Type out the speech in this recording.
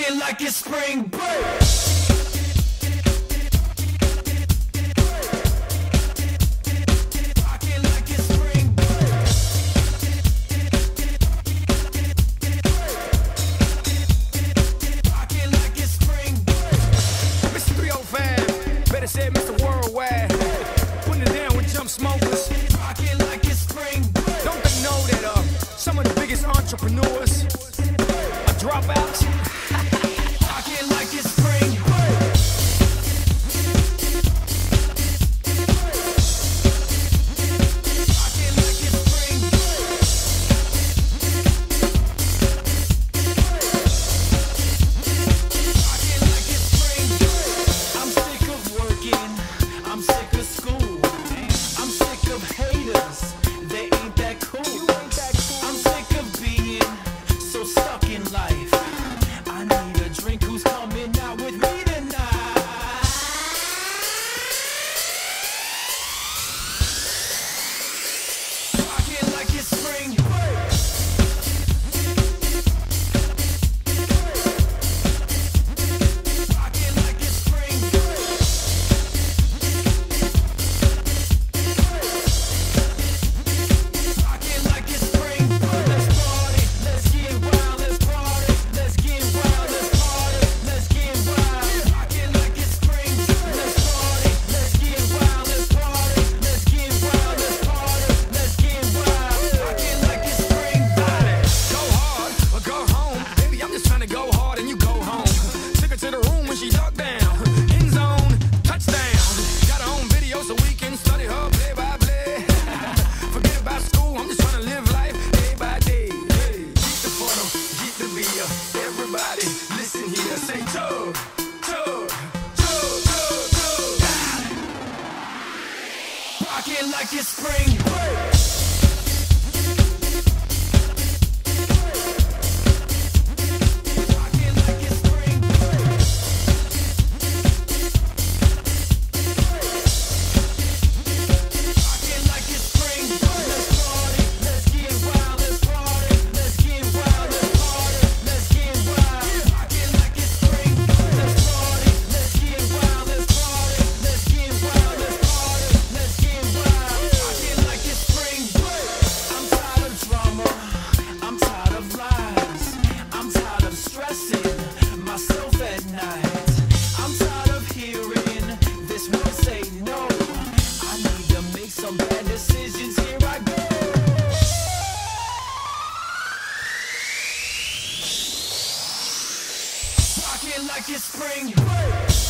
it like it's spring break. Entrepreneurs, a dropout. Like it's spring break. Like it's spring break.